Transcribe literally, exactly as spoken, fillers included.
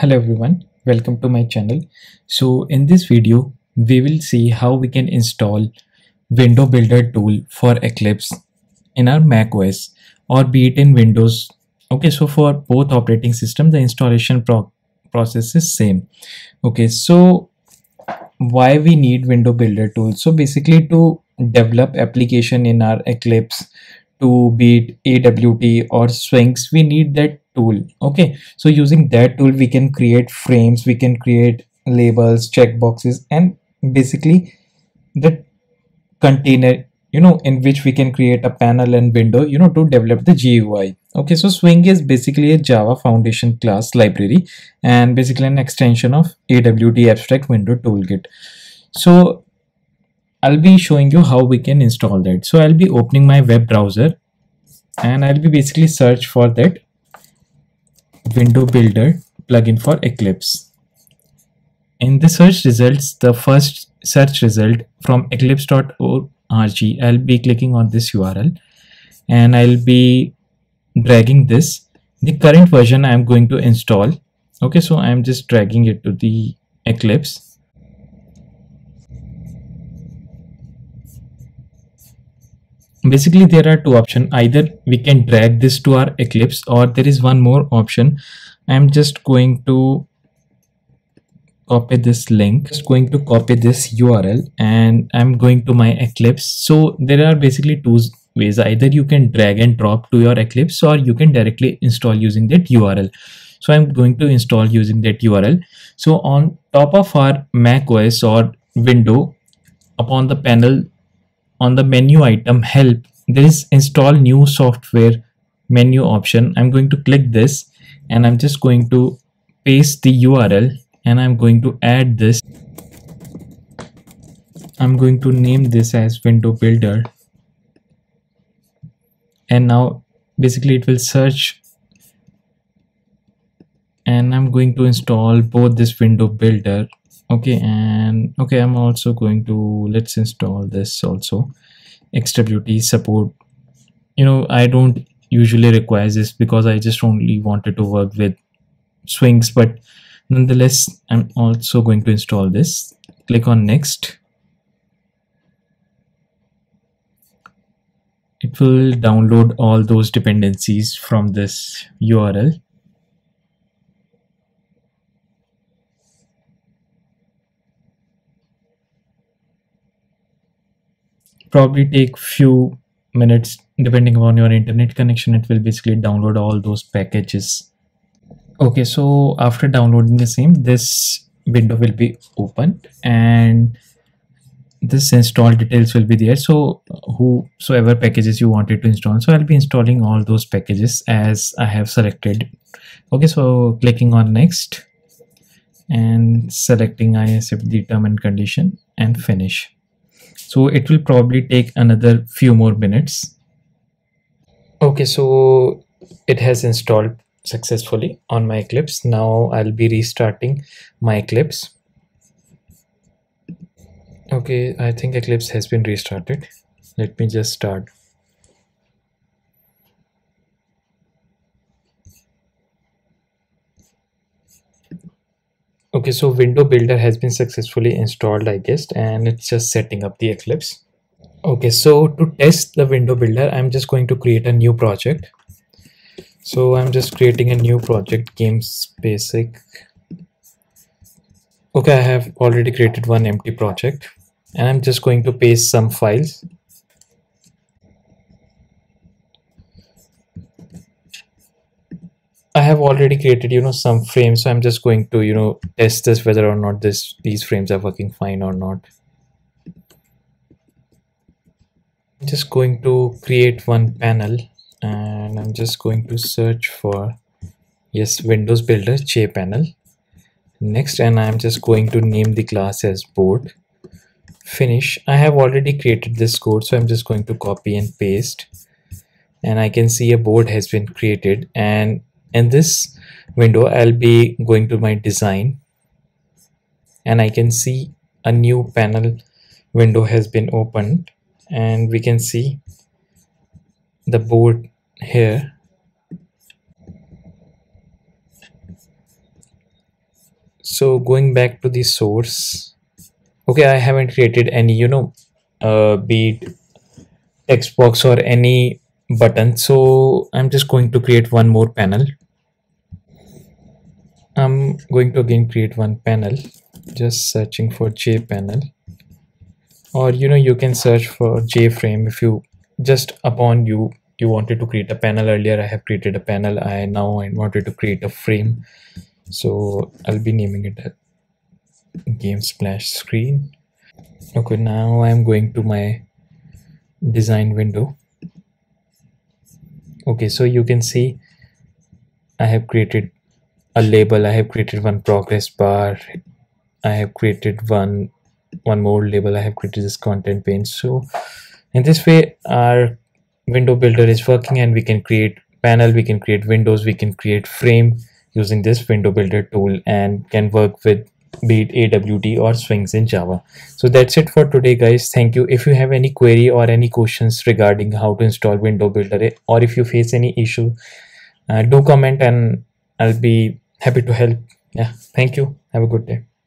Hello everyone, welcome to my channel. So in this video we will see how we can install window builder tool for Eclipse in our macOS or be it in Windows. Okay, so for both operating systems the installation pro process is same. Okay, so why we need window builder tool? So basically to develop application in our Eclipse, to be it A W T or Swings, we need that tool. Okay, so using that tool we can create frames, we can create labels, checkboxes, and basically the container, you know, in which we can create a panel and window, you know, to develop the G U I. Okay, so Swing is basically a Java Foundation class library and basically an extension of A W T Abstract Window Toolkit. So I'll be showing you how we can install that. So I'll be opening my web browser and I'll be basically search for that window builder plugin for Eclipse. In the search results, the first search result from eclipse dot org, I'll be clicking on this U R L and I'll be dragging this. The current version I'm going to install. Okay, so I'm just dragging it to the Eclipse. Basically there are two options, either we can drag this to our Eclipse or there is one more option. I'm just going to copy this link, just going to copy this U R L and I'm going to my Eclipse. So there are basically two ways, either you can drag and drop to your Eclipse or you can directly install using that U R L. So I'm going to install using that U R L. So on top of our macOS or window, upon the panel, on the menu item help, there is install new software menu option. I'm going to click this and I'm just going to paste the U R L and I'm going to add this. I'm going to name this as window builder and now basically it will search and I'm going to install both this window builder. Okay, and okay, I'm also going to, let's install this also, X W T support. You know, I don't usually require this because I just only wanted to work with Swings, but nonetheless, I'm also going to install this. Click on next. It will download all those dependencies from this U R L. Probably take few minutes depending on your internet connection. It will basically download all those packages. Okay, so after downloading the same, this window will be opened and this install details will be there, so whosoever packages you wanted to install. So I'll be installing all those packages as I have selected. Okay, so clicking on next and selecting I accept the term and condition and finish. So it will probably take another few more minutes. Okay, so it has installed successfully on my Eclipse. Now I'll be restarting my Eclipse. Okay, I think Eclipse has been restarted. Let me just start. Okay, so window builder has been successfully installed, I guess, and it's just setting up the Eclipse. Okay, so to test the window builder, I'm just going to create a new project. So I'm just creating a new project, games basic. Okay, I have already created one empty project and I'm just going to paste some files. I have already created, you know, some frames, so I'm just going to, you know, test this whether or not this these frames are working fine or not. I'm just going to create one panel and I'm just going to search for, yes, Windows Builder JPanel. Next, and I'm just going to name the class as board. Finish. I have already created this code, so I'm just going to copy and paste. And I can see a board has been created, and in this window I'll be going to my design and I can see a new panel window has been opened and we can see the board here. So going back to the source, okay, I haven't created any, you know, uh, be it text box or any button. So I'm just going to create one more panel. I'm going to again create one panel, just searching for JPanel, or you know, you can search for JFrame if you just upon you you wanted to create a panel. Earlier I have created a panel, I now I wanted to create a frame, so I'll be naming it a game splash screen. Okay, now I'm going to my design window. Okay, so you can see I have created a label, I have created one progress bar, I have created one one more label, I have created this content pane. So in this way our window builder is working, and we can create panel, we can create windows, we can create frame using this window builder tool, and can work with be it A W T or swings in Java. So that's it for today, guys. Thank you. If you have any query or any questions regarding how to install window builder, or if you face any issue, uh, do comment and I'll be happy to help. Yeah, thank you. Have a good day.